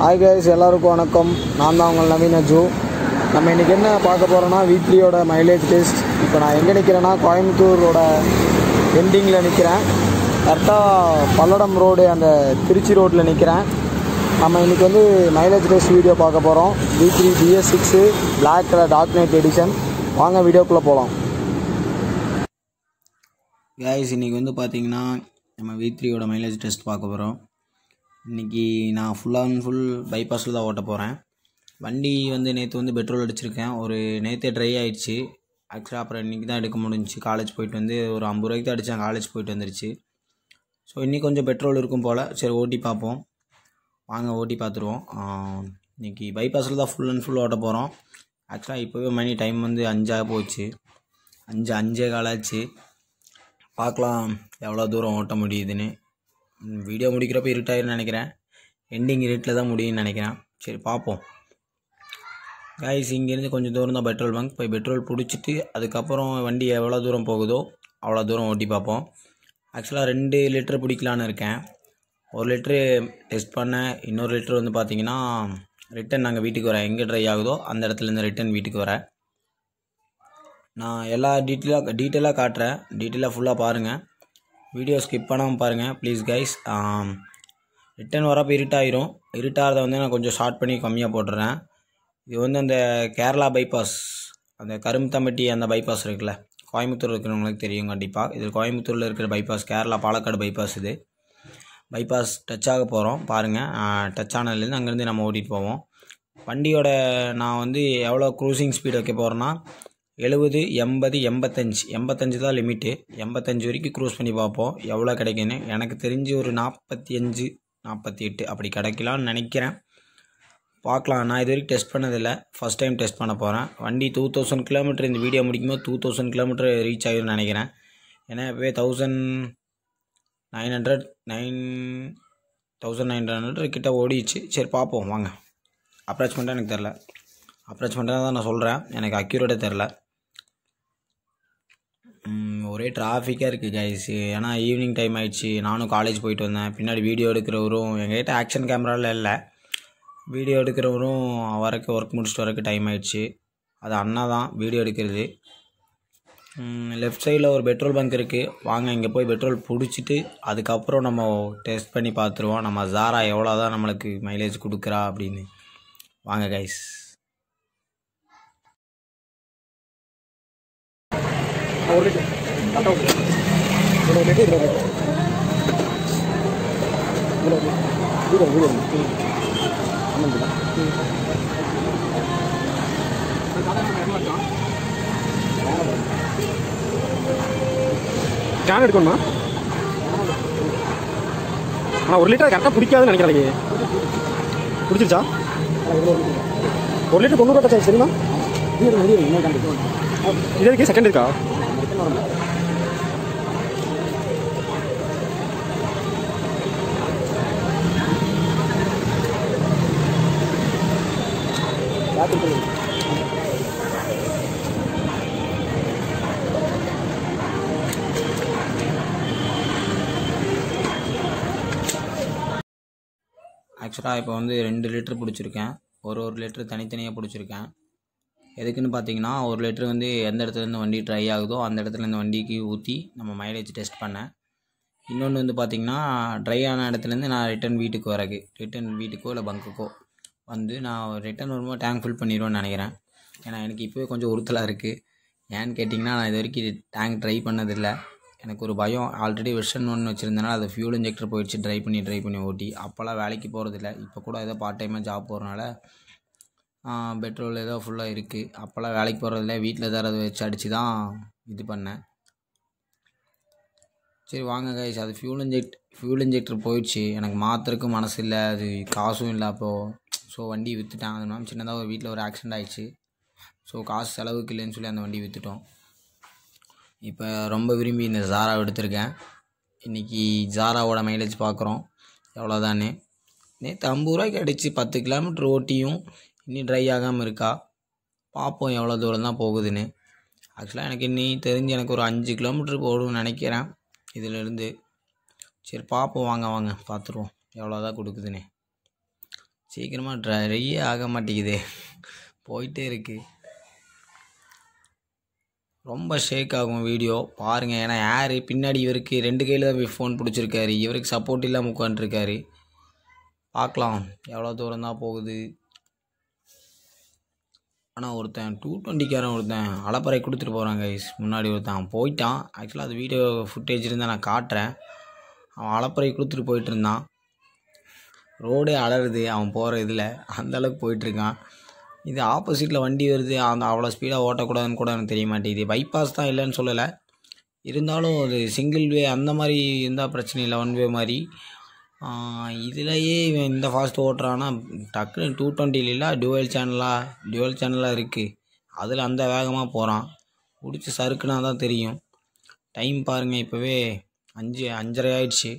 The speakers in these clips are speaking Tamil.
हाय गाइस एल्लारुक्कुम वणक्कम नान दान उंगल नवीन अज्जू नम्म इन्नैक्कु एन्ना पार्क्क पोरोम्ना V3 ओड मैलेज टेस्ट इप्पो नान एंगे निक्किरेना कोयंबत्तूर ओड एंडिंग ल निक्किरेन करेक्टा पल्लडम रोड अंद तिरुच्ची रोड ल निक्किरेन नम्म इन्नैक्कु वंदु मैलेज टेस्ट वीडियो पार्क्क पोरोम V3 Bs6 Black Color Dark Night Edition वांगा वीडियोக்குள்ள போலாம் गाइस इन्नैक्कु वंदु पाथींगना नम्म V3 ओड मैलेज टेस्ट पार्क्क पोरोम इनकी ना फुल अंड फुल बाईपास ओटपें वी वो ने पेट्रोल अड़चर और ड्रे आयिच्चु आक्चुअली अब इनकी तक मुझे कालेज पे और 50 रुपा अड़चा कालेज पे वो इनकी कुछ पेट्रोल पोल सर ओटी पापो वाँग ओटी पातम इनकी बाईपास फुल अंड फुल ओटपर आक्चुअली इवे मणि टाइम वो अंजा पोचे अंज अंजे कालाची पाकल एव्वलो दूर ओट मुझे वीडियो मुड़क्रप इटायर निनेंडिंग इटा मुड़ी निनेर पापो गाइस इंजे कुछ दूर पेट्रोल पंक पेट्रोल पिछड़ी अदक वी एव्व दूर पोदो अव दूर ओटी पापो आक्चुअल रे लिटर पिटाने और लिटर टेस्ट पड़े इन लिटर वो पाती रिटन वीटक वरें एं ड्रे आगो अंदर रिटन वीटक वरें ना एल डीटेल काटे डीटेल फुला पारें वीडियो स्किप पन्नाम पारुंगा प्लीज़ गाइस रिटर्न वरप्पो इरिटारदा वंदु ना कोंजम शॉर्ट पन्नी कम्मिया पोट्टुरेन इदु वंदु अंद केरला बाईपास अंद करुम्तमट्टी अंद बाईपास इरुक्कुल्ला कोयंबत्तूर इरुक्कुरवंगलुक्कु तेरियुम कंडिप्पा इदु कोयंबत्तूरला इरुक्कुर बाईपास केरला पालक्काड बाईपास इदु बाईपास टच आग पोरोम पारुंगा टच आनदुல இருந்து அங்க இருந்து நம்ம ஓடிட்டு போவோம் வண்டியோட நான் வந்து எவ்வளவு க்ரூசிங் ஸ்பீட் வைக்க போறேன்னா 70 85 தான் லிமிட் 85 வரைக்கும் க்ரூஸ் பண்ணி பாப்போம் எவ்வளவு கிடைக்குன்னு எனக்கு தெரிஞ்சு ஒரு 45 48 அப்படி கிடைக்கலாம்னு நினைக்கிறேன் பார்க்கலாம் நான் இது வரைக்கும் டெஸ்ட் பண்ணது இல்ல ஃபர்ஸ்ட் டைம் டெஸ்ட் பண்ண போறேன் வண்டி 2000 km இந்த வீடியோ முடிக்கும்போது 2000 km ரீச் ஆயிரும் நினைக்கிறேன் ஏன்னா இப்பவே 1900 கிட்ட ஓடிச்சு சரி பாப்போம் வாங்க அப்ரோச் பண்ண எனக்கு தெரியல அப்ரோச் பண்ணா தான் நான் சொல்றேன் எனக்கு அக்யூரேட்டா தெரியல ஒரே டிராஃபிக்கா இருக்கு गाइस ஏனா ஈவினிங் டைம் ஆயிடுச்சு நானும் காலேஜ் போயிட்டு வந்தேன் பின்னாடி வீடியோ எடுக்கறவரும் என்கிட்ட ஆக்சன் கேமரால இல்ல வீடியோ எடுக்கறவரும் அவருக்கு வர்க் முடிச்சிட்டு வரக்கு டைம் ஆயிடுச்சு அது அண்ணா தான் வீடியோ எடுக்கிறது லெஃப்ட் சைடுல ஒரு பெட்ரோல் பங்க் இருக்கு வாங்க இங்க போய் பெட்ரோல் புடிச்சிட்டு அதுக்கு அப்புறம் நம்ம டெஸ்ட் பண்ணி பாத்துறோம் நம்ம ஜாரா எவ்வளவு தான் நமக்கு மைலேஜ் கொடுக்குறா அப்படினு வாங்க guys और कटो बोलो लेके इधर बोलो बोलो बोलो आनंद का जान எடுக்கணுமா انا 1 லிட்டர் கரெக்ட்டா பிடிக்காதுன்னு நினைக்கிறேன் பிடிச்சிருச்சா 1 லிட்டர் 90 ரூபாய் சரி சரிமா इधर के सेकंड का एक्चुअली இப்போ வந்து 2 லிட்டர் பிடிச்சிருக்கேன் ஒரு லிட்டர் தனித்தனியா பிடிச்சிருக்கேன் எதுக்குன்னு பாத்தீங்கன்னா 1 லிட்டர் வந்து எந்த இடத்துல இருந்து வண்டி ட்ரை ஆகுதோ அந்த இடத்துல இருந்து வண்டிக்கு ஊத்தி நம்ம மைலேஜ் டெஸ்ட் பண்ணேன் இன்னொன்னு வந்து பாத்தீங்கன்னா ட்ரை ஆன இடத்துல இருந்து நான் ரிட்டர்ன் வீட்டுக்கு வரக்கு ரிட்டர்ன் வீட்டுக்கோ இல்ல பங்குக்கோ வந்து நான் ரிட்டர்ன் வரும்போது டாங்க் ஃபில் பண்ணிரோன்னு நினைக்கிறேன் ஏனா எனக்கு இப்பவே கொஞ்சம் உறுத்தலா இருக்கு ஏன் கேட்டிங்கனா நான் இதுவரைக்கும் டாங்க் ட்ரை பண்ணது இல்ல எனக்கு ஒரு பயம் ஆல்ரெடி வெர்ஷன் 1 வச்சிருந்தனால அது fuel injector போயிடுச்சு ட்ரை பண்ணி ஓட்டி அப்பளா வேலைக்கு போறது இல்ல இப்ப கூட ஏதோ பார்ட் டைமா ஜாப் போறனால पेट्रोल एदो फुल्ला इरुक्कु अप्पला वेलैक्कु पोरदिल्ल वीट्ल एदावदु वेच्चु अडिच्चु तान इदु पण्णेन सरी वांगा गाइस अदु फ्यूल इंजेक्टर पोयिच्चु एनक्कु मात्रक्कु मनसु इल्ल अदु कासुम इल्ल अप्पो सो वंडी वित्तुट्टांगा नाम चिन्नदा ओरु वीट्ल ओरु एक्सीडेंट आयिच्चु सो कासु सेलवुक्कु इल्लनु सोल्लि अंद वंडी वित्तुट्टोम इप्पो रोम्ब विरुम्बि इंद ज़ारा एडुत्तिरुक्केन इन्नैक्कु ज़ारावोड मैलेज पाक्कुरोम एव्वलो दान नेत्तु 50 रुपैक्कु अडिच्चु 10 किलोमीटर ओटियुम इन ड्रे आगाम पापो एव्वलो दूरम तान पोगुदुन्नु आक्चुअली एनक्कु इन्नी तेरिंजु एनक्कु ओरु 5 किलोमीटर ओडुम निनेक्किरेन इदुल इरुंदु सरी पापो वांगा पातुरुवोम एव्वलो तान कोडुक्कुदुन्नु சீக்கிரமா ட்ரையே ஆக மாட்டேங்குதே, போயிட்டே இருக்கு. ரொம்ப ஷேக் ஆகும் வீடியோ பாருங்கள். ஏன்னா யார் பின்னாடி இவருக்கு ரெண்டு கையில் தான் ஃபோன் பிடிச்சிருக்காரு, இவருக்கு சப்போர்ட் இல்லாமல் உட்காந்துருக்காரு. பார்க்கலாம் எவ்வளோ தூரம் தான் போகுது. ஆனால் ஒருத்தன் 220 ஒருத்தன் அலப்பறை கொடுத்துட்டு போகிறாங்க. முன்னாடி ஒருத்தன் போயிட்டான். ஆக்சுவலாக அது வீடியோ ஃபுட்டேஜ் இருந்தால் நான் காட்டுறேன். அவன் அலப்பறை கொடுத்துட்டு போயிட்டு இருந்தான். ரோடே அலறுது அவன் போகிற இதில், அந்தளவுக்கு போயிட்டுருக்கான். இது ஆப்போசிட்டில் வண்டி வருது, அந்த அவ்வளோ ஸ்பீடாக ஓட்டக்கூடாதுன்னு கூட எனக்கு தெரிய மாட்டேங்குது. பைபாஸ் தான் இல்லைன்னு சொல்லலை, இருந்தாலும் ஒரு சிங்கிள் வே அந்த மாதிரி இருந்தால் பிரச்சனை இல்லை, ஒன் வே மாதிரி. இதுலேயே இவன் இந்த ஃபாஸ்ட்டு ஓட்டுறான்னா டக்குன்னு 220 டூவல் சேனலாக இருக்குது, அதில் அந்த வேகமாக போகிறான். பிடிச்சி சறுக்குனா தான் தெரியும். டைம் பாருங்கள், இப்போவே 5:30 ஆயிடுச்சு.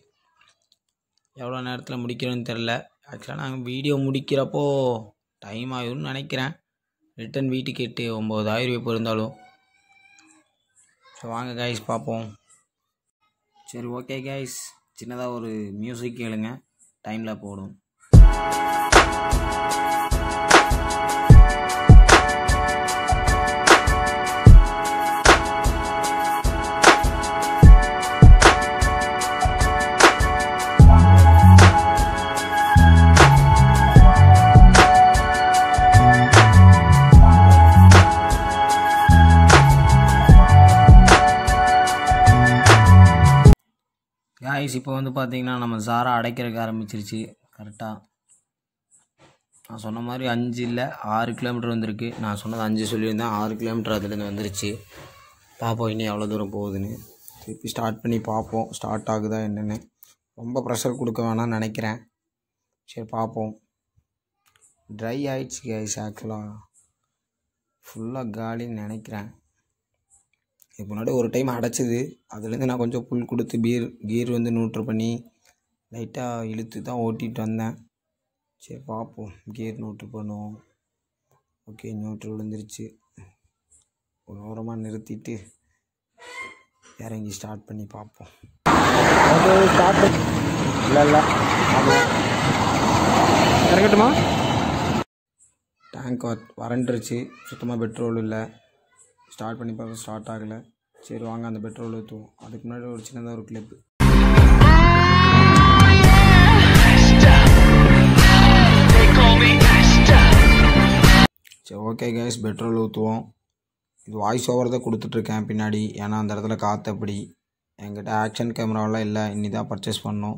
எவ்வளோ நேரத்தில் முடிக்கிறோன்னு தெரில. ஆக்சுவலாக நாங்கள் வீடியோ முடிக்கிறப்போ டைம் ஆகிடும்னு நினைக்கிறேன். ரிட்டன் வீட்டுக்கு 9,000 இருந்தாலும். ஸோ வாங்க கைஸ் பார்ப்போம். சரி ஓகே கைஸ், சின்னதாக ஒரு மியூசிக் கேளுங்க, டைமில் போடும். கைஸ் இப்போ வந்து பார்த்தீங்கன்னா நம்ம சாரா அடைக்கிறதுக்கு ஆரம்பிச்சிருச்சு. கரெக்டாக நான் சொன்ன மாதிரி 5 இல்லை 6 கிலோமீட்டர் வந்திருக்கு. நான் சொன்னது 5 சொல்லியிருந்தேன், 6 கிலோமீட்டர் அதுலேருந்து வந்துருச்சு. பார்ப்போம் இனி எவ்வளோ தூரம் போகுதுன்னு. திருப்பி ஸ்டார்ட் பண்ணி பார்ப்போம், ஸ்டார்ட் ஆகுதா என்னென்னு. ரொம்ப ப்ரெஷர் கொடுக்க வேணாம்னு நினைக்கிறேன். சரி பார்ப்போம். ட்ரை ஆகிடுச்சு கைஸ், ஆக்சுவலாக ஃபுல்லாக காலின்னு நினைக்கிறேன். இதுக்கு முன்னாடி ஒரு டைம் அடைச்சிது, அதுலேருந்து நான் கொஞ்சம் புல் கொடுத்து கீர் வந்து நியூட்ரல் பண்ணி லைட்டாக இழுத்து தான் ஓட்டிகிட்டு வந்தேன். சரி பார்ப்போம், கீர் நியூட்ரல் பண்ணுவோம். ஓகே நியூட்ரல் விழுந்துருச்சு. ஓரமாக நிறுத்திட்டு இறங்கி ஸ்டார்ட் பண்ணி பார்ப்போம். இறங்கட்டுமா? டேங்க் வறண்டுருச்சு, சுத்தமாக பெட்ரோல் இல்லை. ஸ்டார்ட் பண்ணி பார்க்க ஸ்டார்ட் ஆகலை. சரி வாங்க அந்த பெட்ரோல் ஊற்றுவோம். அதுக்கு முன்னாடி ஒரு சின்னதாக ஒரு கிளிப்பு. சரி ஓகே கைஸ், பெட்ரோல் ஊற்றுவோம். இது வாய்ஸ் ஓவர் தான் கொடுத்துட்ருக்கேன் பின்னாடி, ஏன்னா அந்த இடத்துல காற்று அப்படி. என்கிட்ட ஆக்ஷன் கேமராவெலாம் இல்லை, இன்னி தான் பர்ச்சேஸ் பண்ணோம்.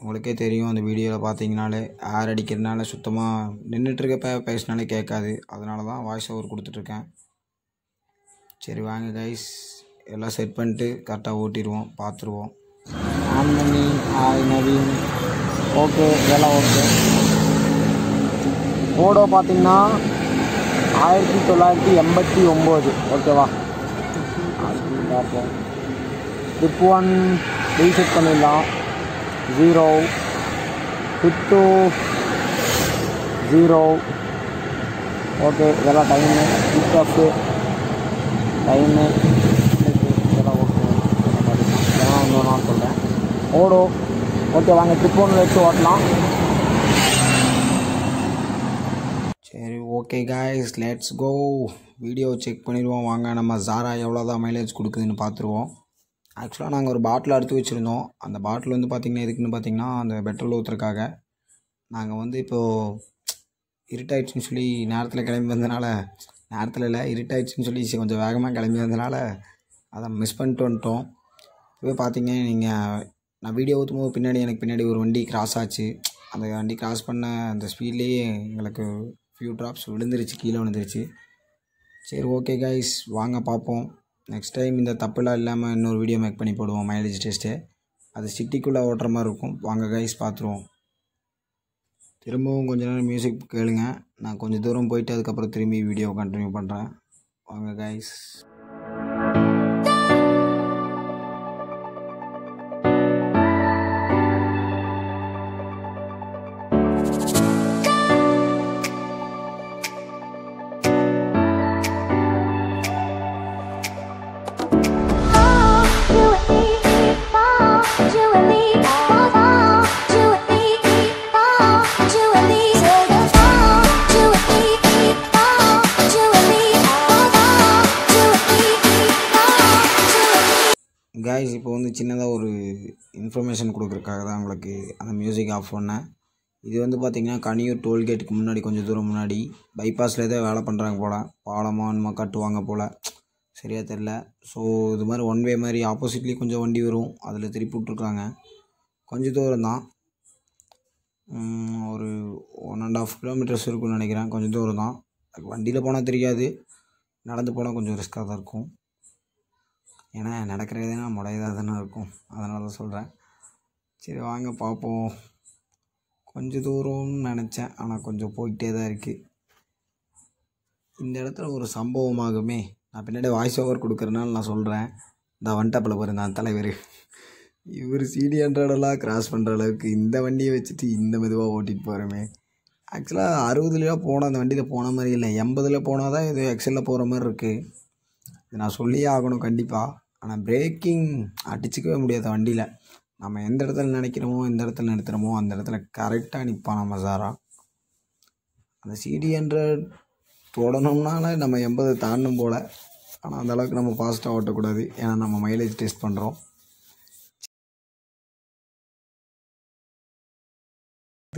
உங்களுக்கே தெரியும், அந்த வீடியோவில் பார்த்தீங்கனாலே ஏர் அடிக்கிறதுனால சுத்தமாக நின்றுட்டுருக்கப்ப பேசினாலே கேட்காது. அதனால தான் வாய்ஸ் ஓவர் கொடுத்துட்ருக்கேன். சரி வாங்க கைஸ், எல்லாம் செட் பண்ணிட்டு கரெக்டாக ஓட்டிடுவோம், பார்த்துருவோம். ஆன் பண்ணி நவீன் ஓகே, இதெல்லாம் ஓகே. ஓடோ பார்த்திங்கன்னா 1989 ஓகேவா? பார்ப்போம். ட்ரிப் 1 ரீசெட் பண்ணிடலாம். 0 ட்ரிப் 2 0 ஓகே. இதெல்லாம் டைமு ட்ரிப் டைமு இதெல்லாம் ஓகே, இதெல்லாம் ஒன்று நான் சொல்கிறேன். ஓடோ ஓகே, வாங்க ட்ரிப் 1 வச்சு ஓட்டலாம். சரி okay guys, let's go. Video check பண்ணிடுவோம். வாங்க நம்ம ஜாரா எவ்வளோ தான் மைலேஜ் கொடுக்குதுன்னு பார்த்துருவோம். ஆக்சுவலாக நாங்கள் ஒரு பாட்டில் எடுத்து வச்சுருந்தோம். அந்த பாட்டில் வந்து பார்த்திங்கன்னா எதுக்குன்னு பார்த்திங்கன்னா அந்த பெட்ரோல் ஊற்றுறக்காக. நாங்கள் வந்து இப்போது இருட்டாயிடுச்சுன்னு சொல்லி நேரத்தில் கிளம்பி வந்ததுனால, நேரத்தில் இல்லை இருட்டாயிடுச்சுன்னு சொல்லி கொஞ்சம் வேகமாக கிளம்பி வந்ததுனால அதை மிஸ் பண்ணிட்டு வந்துட்டோம். இப்போ பார்த்திங்க நீங்கள், நான் வீடியோ ஊற்றும் போது எனக்கு பின்னாடி ஒரு வண்டி கிராஸ் ஆச்சு. அந்த வண்டி கிராஸ் பண்ண அந்த ஸ்பீட்லேயே எங்களுக்கு ஃபியூ ட்ராப்ஸ் விழுந்துருச்சு, கீழே விழுந்துருச்சு. சரி ஓகே கைஸ், வாங்க பார்ப்போம். நெக்ஸ்ட் டைம் இந்த தப்புலாம் இல்லாமல் இன்னொரு வீடியோ மேக் பண்ணி போடுவோம். மைலேஜ் டெஸ்ட்டு அது சிட்டிக்குள்ளே ஓட்டுற மாதிரி இருக்கும். வாங்க கைஸ் பார்த்துருவோம். திரும்பவும் கொஞ்சம் நேரம் மியூசிக் கேளுங்க. நான் கொஞ்சம் தூரம் போயிட்டு அதுக்கப்புறம் திரும்பி வீடியோ கண்டினியூ பண்ணுறேன். வாங்க கைஸ். Julie. இன்ஃபர்மேஷன் கொடுக்குறதுக்காக தான் உங்களுக்கு அந்த மியூசிக் ஆஃப் பண்ணேன். இது வந்து பார்த்திங்கன்னா கனியூர் டோல்கேட்டுக்கு முன்னாடி கொஞ்சம் தூரம் முன்னாடி பைபாஸில் ஏதோ வேலை பண்ணுறாங்க போல், பாலமாக கட்டுவாங்க போல், சரியாக தெரில. ஸோ இது மாதிரி ஒன் வே மாதிரி ஆப்போசிட்லேயும் கொஞ்சம் வண்டி வரும், அதில் திருப்பி விட்ருக்காங்க. கொஞ்சம் தூரம் தான், ஒரு 1.5 கிலோமீட்டர்ஸ் இருக்குன்னு நினைக்கிறேன். கொஞ்சம் தூரம் தான், வண்டியில் போனால் தெரியாது, நடந்து போனால் கொஞ்சம் ரிஸ்க்காக தான் இருக்கும். ஏன்னா நடக்கிறதுனா முடையதாக தானே இருக்கும், அதனால தான் சொல்கிறேன். சரி வாங்க பார்ப்போம். கொஞ்சம் தூரம்னு நினச்சேன், ஆனால் கொஞ்சம் போயிட்டே தான் இருக்குது. இந்த இடத்துல ஒரு சம்பவமாகுமே, நான் பின்னாடி வாய்ஸ் ஓவர் கொடுக்குறனால நான் சொல்கிறேன். இந்த வண்டப்பில் பாரு நான் தலைவர், இவர் சிடி ஹண்ட்ரடெல்லாம் கிராஸ் பண்ணுற அளவுக்கு இந்த வண்டியை வச்சுட்டு இந்த மெதுவாக ஓட்டிகிட்டு போகிறோமே. ஆக்சுவலாக 60 போனால் அந்த வண்டியில் போன மாதிரி இல்லை, 80 போனால் தான் இது எக்ஸலில் போகிற மாதிரி இருக்குது. இது நான் சொல்லியே ஆகணும் கண்டிப்பாக. ஆனால் பிரேக்கிங் அடிச்சிக்கவே முடியாது வண்டியில். நம்ம எந்த இடத்துல நினைக்கிறோமோ எந்த இடத்துல நிறுத்துகிறோமோ அந்த இடத்துல கரெக்டாக நிற்பான் நம்ம சாரா. அந்த சிடி 100 தொடணும்னால நம்ம 80 தாண்டும் போல், ஆனால் அந்தளவுக்கு நம்ம ஃபாஸ்ட்டாக ஓட்டக்கூடாது, ஏன்னா நம்ம மைலேஜ் டெஸ்ட் பண்ணுறோம்.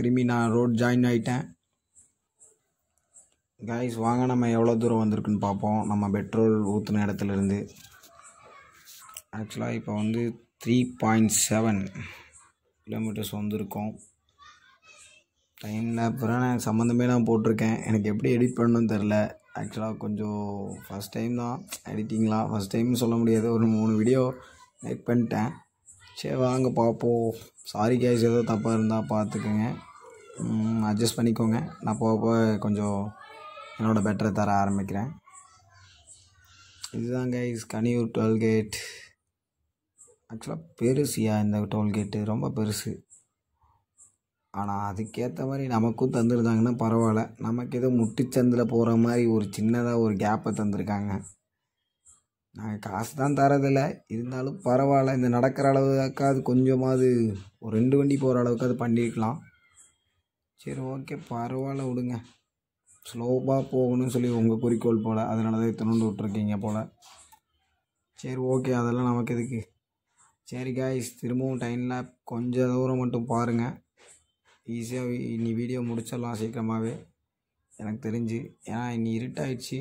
3 நான் ரோட் ஜாயின் ஆகிட்டேன். கைஸ் வாங்க, நம்ம எவ்வளோ தூரம் வந்திருக்குன்னு பார்ப்போம். நம்ம பெட்ரோல் ஊற்றின இடத்துலேருந்து ஆக்சுவலாக இப்போ வந்து 3.7 கிலோமீட்டர்ஸ் வந்திருக்கோம். டைமில் அப்புறம் நான் சம்மந்தமே நான் போட்டிருக்கேன். எனக்கு எப்படி எடிட் பண்ணணும்னு தெரில. ஆக்சுவலாக கொஞ்சம் ஃபஸ்ட் டைம் தான் எடிட்டிங்லாம், ஃபஸ்ட் டைம்னு சொல்ல முடியாது, ஒரு 3 வீடியோ மேக் பண்ணிட்டேன். சரி வாங்க பார்ப்போம். சாரி கைஸ், ஏதோ தப்பாக இருந்தால் பார்த்துக்கோங்க, அட்ஜஸ்ட் பண்ணிக்கோங்க. நான் போக போக கொஞ்சம் என்னோடய பெட்டரை தர ஆரம்பிக்கிறேன். இதுதான் கைஸ் கனியூர் டோல்கேட். ஆக்சுவலாக பெருசியா இந்த டோல்கேட்டு, ரொம்ப பெருசு. ஆனால் அதுக்கேற்ற மாதிரி நமக்கும் தந்துருந்தாங்கன்னா பரவாயில்ல, நமக்கு ஏதோ முட்டுச்சந்தில் போகிற மாதிரி ஒரு சின்னதாக ஒரு கேப்பை தந்திருக்காங்க. நாங்கள் காசு தான் தரதில்லை, இருந்தாலும் பரவாயில்ல. இந்த நடக்கிற அளவுக்காவது கொஞ்சமாவது ஒரு 2 வண்டி போகிற அளவுக்கு அது பண்ணியிருக்கலாம். சரி ஓகே பரவாயில்ல விடுங்க. ஸ்லோவாக போகணும்னு சொல்லி உங்கள் குறிக்கோள் போல், அதனால தான் இத்தனோண்டு விட்ருக்கீங்க போல். சரி ஓகே, அதெல்லாம் நமக்கு எதுக்கு. சரி காய்ஸ், திரும்பவும் டைமில் கொஞ்சம் தூரம் மட்டும் பாருங்கள். ஈஸியாக இனி வீடியோ முடிச்சிடலாம் சீக்கிரமாகவே எனக்கு தெரிஞ்சு, ஏன்னா இனி இருட்டாயிடுச்சு.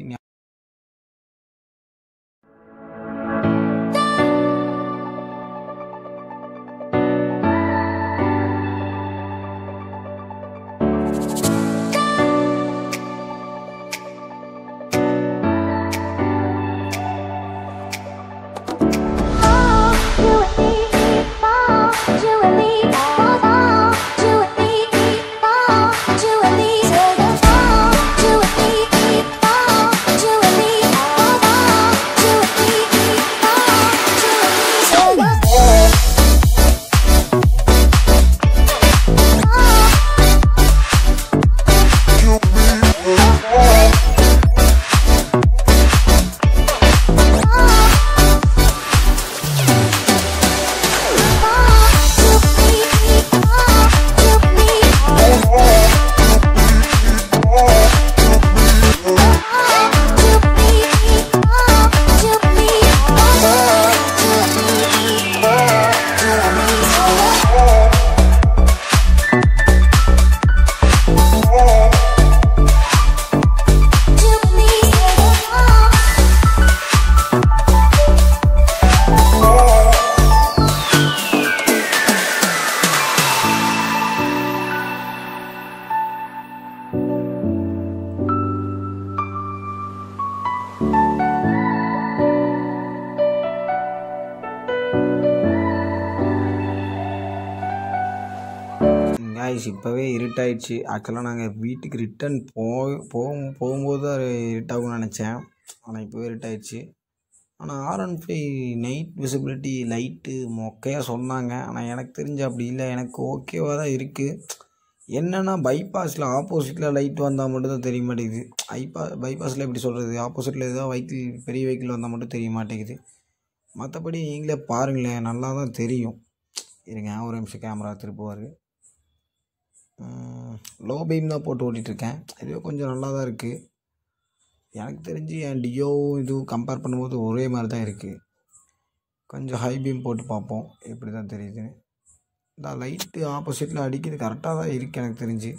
இப்போவே இருட்டாயிடுச்சு. ஆக்சுவலாக நாங்கள் வீட்டுக்கு ரிட்டன் போகும்போது தான் இருட்டாகும்னு நினச்சேன், ஆனால் இப்போவே இருட்டாயிடுச்சு. ஆனால் 615 நைட் விசிபிலிட்டி லைட்டு மொக்கையாக சொன்னாங்க, ஆனால் எனக்கு தெரிஞ்சு அப்படி இல்லை, எனக்கு ஓகேவாக தான் இருக்குது. என்னென்னா பைபாஸில் ஆப்போசிட்டில் லைட் வந்தால் மட்டும்தான் தெரிய மாட்டேங்குது. பைபாஸில் எப்படி சொல்கிறது, ஆப்போசிட்டில் ஏதோ வெஹிக்கிள், பெரிய வெஹிக்கிள் வந்தால் மட்டும் தெரிய மாட்டேங்குது. மற்றபடி நீங்களே பாருங்களேன், நல்லா தான் தெரியும். இருங்க ஒரு நிமிஷம், கேமரா திருப்புவார். லோ பீம் தான் போட்டு ஓட்டிகிட்ருக்கேன், இதுவே கொஞ்சம் நல்லா தான் இருக்குது. எனக்கு தெரிஞ்சு என் டியோவும் இதுவும் கம்பேர் பண்ணும்போது ஒரே மாதிரி தான் இருக்குது. கொஞ்சம் ஹை பீம் போட்டு பார்ப்போம் எப்படி தான் தெரியுதுன்னு. இந்த லைட்டு ஆப்போசிட்டில் அடிக்கிறது கரெக்டாக தான் இருக்குது எனக்கு தெரிஞ்சு.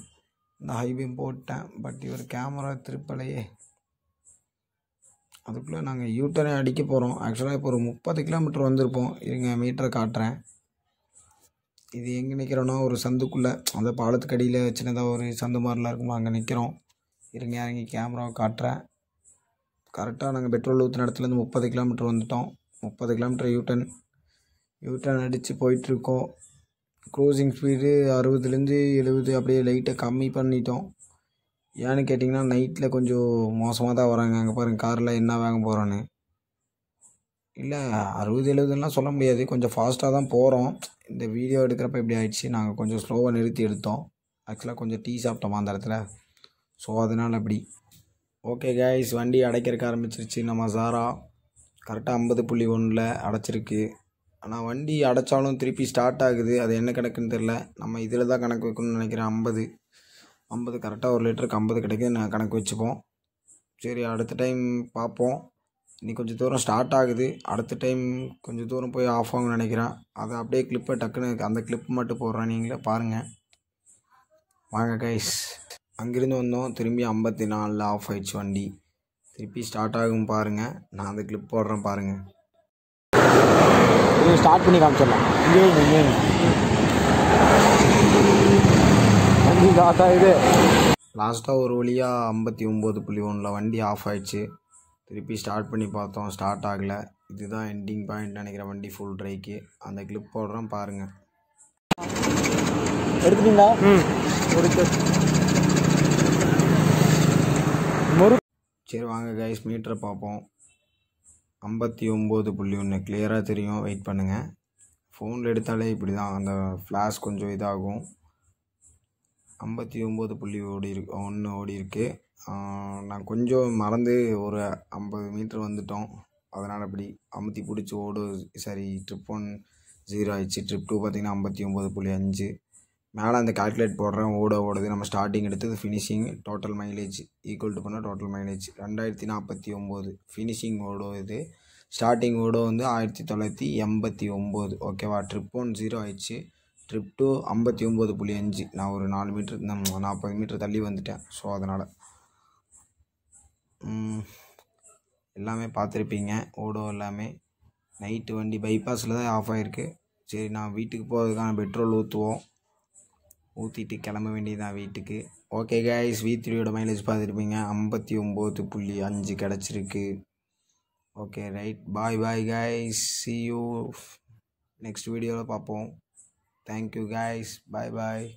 இந்த ஹைபீம் போட்டேன், பட் இவர் கேமரா திருப்பலையே. அதுக்குள்ளே நாங்கள் யூட்டரே அடிக்க போகிறோம். ஆக்சுவலாக இப்போ ஒரு 30 கிலோமீட்டர் வந்திருப்போம். இருங்க மீட்டரை காட்டுறேன். இது எங்கே நிற்கிறோன்னா ஒரு சந்துக்குள்ளே, அந்த பாலத்துக்கு அடியில் சின்னதாக ஒரு சந்து மாதிரிலாம் இருக்குமோ அங்கே நிற்கிறோம். இருங்க இறங்கி கேமராவை காட்டுறேன். கரெக்டாக நாங்கள் பெட்ரோல் ஊற்றின இடத்துலேருந்து 30 கிலோமீட்டர் வந்துவிட்டோம். 30 கிலோமீட்டர் யூட்டன் அடித்து போயிட்டுருக்கோம். க்ரூசிங் ஸ்பீடு 60லேருந்து 70, அப்படியே லைட்டை கம்மி பண்ணிட்டோம். ஏன்னு கேட்டிங்கன்னா நைட்டில் கொஞ்சம் மோசமாக தான் வராங்க. அங்கே பாருங்கள் காரில் என்ன வாங்க போகிறோன்னு. இல்லை 60 70லாம் சொல்ல முடியாது, கொஞ்சம் ஃபாஸ்ட்டாக தான் போகிறோம். இந்த வீடியோ எடுக்கிறப்ப இப்படி ஆகிடுச்சு. நாங்கள் கொஞ்சம் ஸ்லோவாக நிறுத்தி எடுத்தோம். ஆக்சுவலாக கொஞ்சம் டீ சாப்பிட்டோமா அந்த இடத்துல, ஸோ அதனால் அப்படி. ஓகே கைஸ், வண்டி அடைக்கிறக்க ஆரம்பிச்சிருச்சு. நம்ம சாரா கரெக்டாக 50.1ல் அடைச்சிருக்கு. ஆனால் வண்டி அடைச்சாலும் திருப்பி ஸ்டார்ட் ஆகுது. அது என்ன கணக்குன்னு தெரில. நம்ம இதில் தான் கணக்கு வைக்கணும்னு நினைக்கிறேன். 50 கரெக்டாக ஒரு லிட்டருக்கு 50 கிடைக்குது. நான் கணக்கு வச்சுப்போம். சரி, அடுத்த டைம் பார்ப்போம். இன்னைக்கு கொஞ்சம் தூரம் ஸ்டார்ட் ஆகுது. அடுத்த டைம் கொஞ்சம் தூரம் போய் ஆஃப் ஆகும்னு நினைக்கிறேன். அதை அப்படியே கிளிப்பை டக்குன்னு அந்த கிளிப் மட்டும் போடுறேன், நீங்களே பாருங்கள். வாங்க கைஸ், அங்கேருந்து வந்தோம். திரும்பி 54ல் ஆஃப் ஆயிடுச்சு வண்டி. திருப்பி ஸ்டார்ட் ஆகும் பாருங்கள். நான் அந்த கிளிப் போடுறேன் பாருங்கள். இது ஸ்டார்ட் பண்ணி காமிச்சிடலாம். வண்டி ஸ்டார்ட் ஆகுது. லாஸ்ட்டாக ஒரு வழியாக 59.1ல் வண்டி ஆஃப் ஆயிடுச்சு. திருப்பி ஸ்டார்ட் பண்ணி பார்த்தோம், ஸ்டார்ட் ஆகலை. இதுதான் எண்டிங் பாயிண்ட் நினைக்கிறேன் வண்டி ஃபுல் ட்ரைக்கு. அந்த கிளிப் போடுறேன் பாருங்கள். எடுத்துட்டீங்களா? சரி வாங்க கைஸ், மீட்டரை பார்ப்போம். 59.1 கிளியராக தெரியும். வெயிட் பண்ணுங்கள். ஃபோனில் எடுத்தாலே இப்படி தான், அந்த ஃப்ளாஷ் கொஞ்சம் இதாகும். 59.1 ஓடி இருக்கு. நான் கொஞ்சம் மறந்து ஒரு 50 மீட்டர் வந்துட்டோம். அதனால் அப்படி அமுத்தி பிடிச்சி ஓடு. சரி, ட்ரிப் 1 0 ஆயிடுச்சு. ட்ரிப் 2 பார்த்திங்கன்னா 59.5. மேலே அந்த கால்குலேட் போடுறேன். ஓடுது நம்ம ஸ்டார்டிங் எடுத்தது, finishing total mileage equal to பண்ணால் டோட்டல் மைலேஜ் 2049. ஃபினிஷிங் ஓடோ இது, ஸ்டார்டிங் ஓடோ வந்து 1989. ஓகேவா? ட்ரிப் 1 0 ஆயிடுச்சு. ட்ரிப் 2 59.5. நான் ஒரு 4 மீட்டர், 40 மீட்டர் தள்ளி வந்துட்டேன். ஸோ அதனால் எல்லாமே பார்த்துருப்பீங்க. ஓடோ எல்லாமே நைட்டு வண்டி பைபாஸில் தான் ஆஃப் ஆகிருக்கு. சரி, நான் வீட்டுக்கு போகிறதுக்கான பெட்ரோல் ஊற்றுவோம். ஊற்றிட்டு கிளம்ப வேண்டியதுதான் வீட்டுக்கு. ஓகே கைஸ், V3யோட மைலேஜ் பார்த்துருப்பீங்க. 59.5 கிடச்சிருக்கு. Okay right, bye bye guys, see you next வீடியோவில் பார்ப்போம். தேங்க்யூ கைஸ், பாய் பாய்.